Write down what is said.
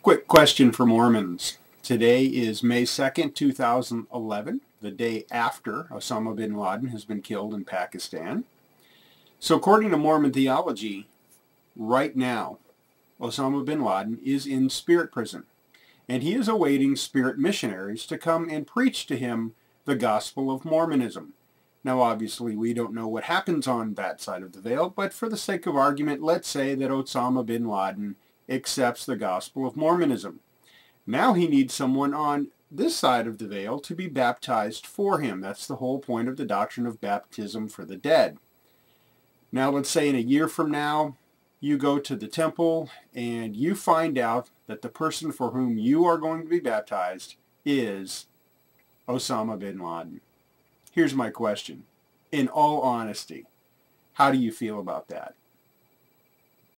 Quick question for Mormons. Today is May 2nd, 2011, the day after Osama bin Laden has been killed in Pakistan. So according to Mormon theology, right now, Osama bin Laden is in spirit prison, and he is awaiting spirit missionaries to come and preach to him the gospel of Mormonism. Now obviously we don't know what happens on that side of the veil, but for the sake of argument, let's say that Osama bin Laden accepts the gospel of Mormonism. Now he needs someone on this side of the veil to be baptized for him. That's the whole point of the doctrine of baptism for the dead. Now let's say in a year from now, you go to the temple and you find out that the person for whom you are going to be baptized is Osama bin Laden. Here's my question. In all honesty, how do you feel about that?